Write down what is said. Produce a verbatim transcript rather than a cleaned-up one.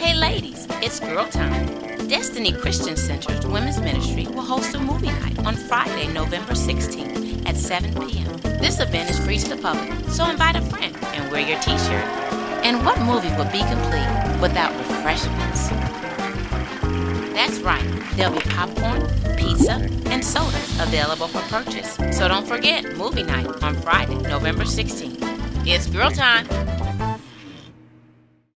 Hey ladies, it's girl time. Destiny Christian Center's Women's Ministry will host a movie night on Friday, November sixteenth at seven p m This event is free to the public, so invite a friend and wear your t-shirt. And what movie would be complete without refreshments? That's right, there'll be popcorn, pizza, and sodas available for purchase. So don't forget movie night on Friday, November sixteenth. It's girl time.